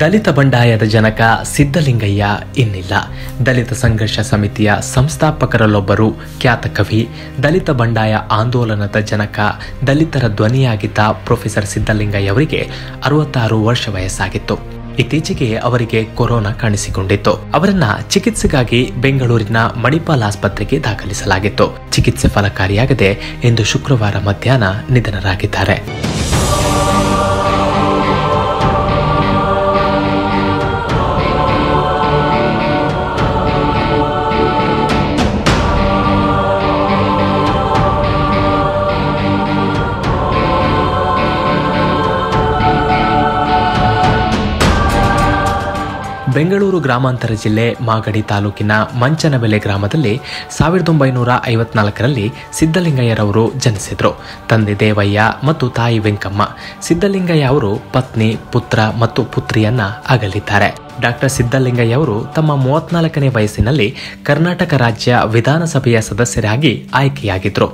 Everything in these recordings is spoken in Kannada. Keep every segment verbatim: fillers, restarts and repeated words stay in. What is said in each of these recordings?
ದಲಿತ ಬಂಡಾಯದ ಜನಕ ಸಿದ್ಧಲಿಂಗಯ್ಯ ಇನ್ನಿಲ್ಲ. ದಲಿತ ಸಂಘರ್ಷ ಸಮಿತಿಯ ಸಂಸ್ಥಾಪಕರಲ್ಲೊಬ್ಬರು, ಖ್ಯಾತ ಕವಿ, ದಲಿತ ಬಂಡಾಯ ಆಂದೋಲನದ ಜನಕ, ದಲಿತರ ಧ್ವನಿಯಾಗಿದ್ದ ಪ್ರೊಫೆಸರ್ ಸಿದ್ಧಲಿಂಗಯ್ಯ ಅವರಿಗೆ ಅರವತ್ತಾರು ವರ್ಷ ವಯಸ್ಸಾಗಿತ್ತು. ಇತ್ತೀಚೆಗೆ ಅವರಿಗೆ ಕೊರೋನಾ ಕಾಣಿಸಿಕೊಂಡಿತ್ತು. ಅವರನ್ನ ಚಿಕಿತ್ಸೆಗಾಗಿ ಬೆಂಗಳೂರಿನ ಮಣಿಪಾಲ್ ಆಸ್ಪತ್ರೆಗೆ ದಾಖಲಿಸಲಾಗಿತ್ತು. ಚಿಕಿತ್ಸೆ ಫಲಕಾರಿಯಾಗದೆ ಇಂದು ಶುಕ್ರವಾರ ಮಧ್ಯಾಹ್ನ ನಿಧನರಾಗಿದ್ದಾರೆ. ಬೆಂಗಳೂರು ಗ್ರಾಮಾಂತರ ಜಿಲ್ಲೆ ಮಾಗಡಿ ತಾಲೂಕಿನ ಮಂಚನಬೆಲೆ ಗ್ರಾಮದಲ್ಲಿ ಸಾವಿರದ ಒಂಬೈನೂರ ಐವತ್ನಾಲ್ಕರಲ್ಲಿ ಸಿದ್ದಲಿಂಗಯ್ಯರವರು ಜನಿಸಿದರು. ತಂದೆ ದೇವಯ್ಯ ಮತ್ತು ತಾಯಿ ವೆಂಕಮ್ಮ. ಸಿದ್ದಲಿಂಗಯ್ಯ ಅವರು ಪತ್ನಿ, ಪುತ್ರ ಮತ್ತು ಪುತ್ರಿಯನ್ನ ಅಗಲಿದ್ದಾರೆ. ಡಾಕ್ಟರ್ ಸಿದ್ದಲಿಂಗಯ್ಯ ಅವರು ತಮ್ಮ ಮೂವತ್ನಾಲ್ಕನೇ ವಯಸ್ಸಿನಲ್ಲಿ ಕರ್ನಾಟಕ ರಾಜ್ಯ ವಿಧಾನಸಭೆಯ ಸದಸ್ಯರಾಗಿ ಆಯ್ಕೆಯಾಗಿದ್ದರು.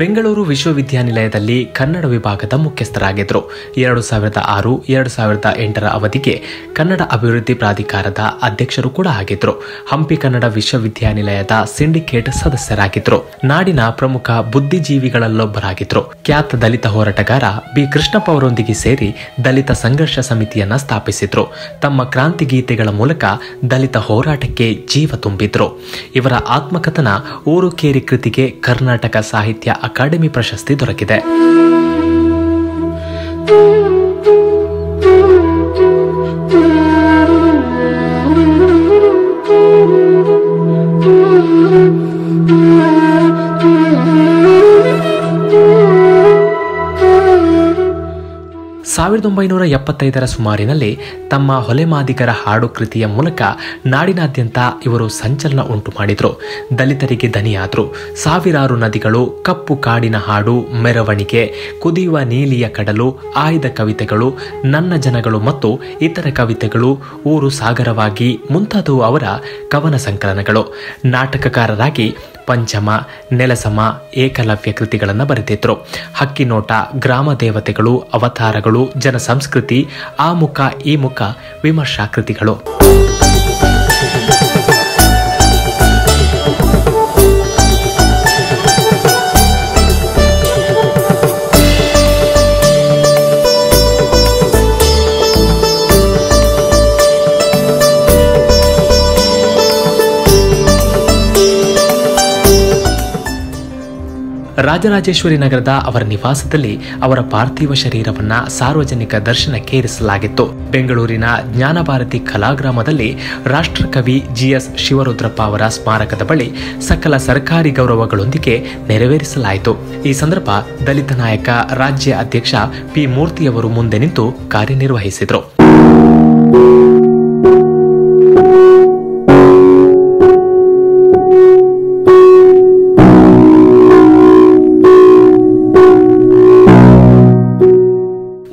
ಬೆಂಗಳೂರು ವಿಶ್ವವಿದ್ಯಾನಿಲಯದಲ್ಲಿ ಕನ್ನಡ ವಿಭಾಗದ ಮುಖ್ಯಸ್ಥರಾಗಿದ್ದರು. ಎರಡು ಸಾವಿರದ ಆರು ಎರಡು ಸಾವಿರದ ಎಂಟರ ಅವಧಿಗೆ ಕನ್ನಡ ಅಭಿವೃದ್ಧಿ ಪ್ರಾಧಿಕಾರದ ಅಧ್ಯಕ್ಷರು ಕೂಡ ಆಗಿದ್ದರು. ಹಂಪಿ ಕನ್ನಡ ವಿಶ್ವವಿದ್ಯಾನಿಲಯದ ಸಿಂಡಿಕೇಟ್ ಸದಸ್ಯರಾಗಿದ್ದರು. ನಾಡಿನ ಪ್ರಮುಖ ಬುದ್ಧಿಜೀವಿಗಳಲ್ಲೊಬ್ಬರಾಗಿದ್ದರು. ಖ್ಯಾತ ದಲಿತ ಹೋರಾಟಗಾರ ಬಿ ಕೃಷ್ಣಪ್ಪ ಅವರೊಂದಿಗೆ ಸೇರಿ ದಲಿತ ಸಂಘರ್ಷ ಸಮಿತಿಯನ್ನ ಸ್ಥಾಪಿಸಿದ್ರು. ತಮ್ಮ ಕ್ರಾಂತಿ ಗೀತೆಗಳ ಮೂಲಕ ದಲಿತ ಹೋರಾಟಕ್ಕೆ ಜೀವ ತುಂಬಿದ್ರು. ಇವರ ಆತ್ಮಕಥನ ಊರುಕೇರಿ ಕೃತಿಗೆ ಕರ್ನಾಟಕ ಸಾಹಿತ್ಯ ಅಕಾಡೆಮಿ ಪ್ರಶಸ್ತಿ ದೊರಕಿದೆ. ಸಾವಿರದ ಒಂಬೈನೂರ ಎಪ್ಪತ್ತೈದರ ಸುಮಾರಿನಲ್ಲಿ ತಮ್ಮ ಹೊಲೆಮಾದಿಗರ ಹಾಡು ಕೃತಿಯ ಮೂಲಕ ನಾಡಿನಾದ್ಯಂತ ಇವರು ಸಂಚಲನ ಉಂಟು ಮಾಡಿದ್ರು. ದಲಿತರಿಗೆ ದನಿಯಾದ್ರು. ಸಾವಿರಾರು ನದಿಗಳು, ಕಪ್ಪು ಕಾಡಿನ ಹಾಡು, ಮೆರವಣಿಗೆ, ಕುದಿಯುವ ನೀಲಿಯ ಕಡಲು, ಆಯ್ದ ಕವಿತೆಗಳು, ನನ್ನ ಜನಗಳು ಮತ್ತು ಇತರ ಕವಿತೆಗಳು, ಊರು ಸಾಗರವಾಗಿ ಮುಂತಾದವು ಅವರ ಕವನ ಸಂಕಲನಗಳು. ನಾಟಕಕಾರರಾಗಿ ಪಂಚಮ, ನೆಲಸಮ, ಏಕಲವ್ಯ ಕೃತಿಗಳನ್ನು ಬರೆದಿದ್ರು. ಹಕ್ಕಿನೋಟ, ಗ್ರಾಮ ದೇವತೆಗಳು, ಅವತಾರಗಳು, ಜನಸಂಸ್ಕೃತಿ, ಆ ಮುಖ ಈ ಮುಖ, ವಿಮರ್ಶಾ ಕೃತಿಗಳು. ರಾಜರಾಜೇಶ್ವರಿ ನಗರದ ಅವರ ನಿವಾಸದಲ್ಲಿ ಅವರ ಪಾರ್ಥಿವ ಶರೀರವನ್ನು ಸಾರ್ವಜನಿಕ ದರ್ಶನಕ್ಕೆ ಇರಿಸಲಾಗಿತ್ತು. ಬೆಂಗಳೂರಿನ ಜ್ಞಾನಭಾರತಿ ಕಲಾಗ್ರಾಮದಲ್ಲಿ ರಾಷ್ಟ್ರಕವಿ ಜಿಎಸ್ ಶಿವರುದ್ರಪ್ಪ ಅವರ ಸ್ಮಾರಕದ ಬಳಿ ಸಕಲ ಸರ್ಕಾರಿ ಗೌರವಗಳೊಂದಿಗೆ ನೆರವೇರಿಸಲಾಯಿತು. ಈ ಸಂದರ್ಭ ದಲಿತ ನಾಯಕ, ರಾಜ್ಯ ಅಧ್ಯಕ್ಷ ಪಿ ಮೂರ್ತಿಯವರು ಮುಂದೆ ನಿಂತು ಕಾರ್ಯನಿರ್ವಹಿಸಿದರು.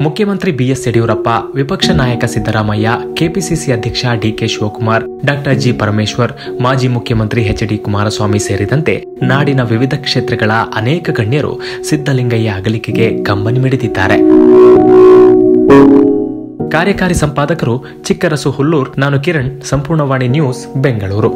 ಮುಖ್ಯಮಂತ್ರಿ ಬಿಎಸ್ ಯಡಿಯೂರಪ್ಪ, ವಿಪಕ್ಷ ನಾಯಕ ಸಿದ್ದರಾಮಯ್ಯ, ಕೆಪಿಸಿಸಿ ಅಧ್ಯಕ್ಷ DK Shivakumar, doctor G Parameshwar, ಮಾಜಿ ಮುಖ್ಯಮಂತ್ರಿ ಎಚ್ಡಿ ಕುಮಾರಸ್ವಾಮಿ ಸೇರಿದಂತೆ ನಾಡಿನ ವಿವಿಧ ಕ್ಷೇತ್ರಗಳ ಅನೇಕ ಗಣ್ಯರು ಸಿದ್ದಲಿಂಗಯ್ಯ ಅಗಲಿಕೆಗೆ ಕಂಬನಿ ಮಿಡಿದಿದ್ದಾರೆ. ಕಾರ್ಯಕಾರಿ ಸಂಪಾದಕರು ಚಿಕ್ಕರಸು ಹುಲ್ಲೂರ್. ನಾನು ಕಿರಣ್, ಸಂಪೂರ್ಣವಾಣಿ ನ್ಯೂಸ್, ಬೆಂಗಳೂರು.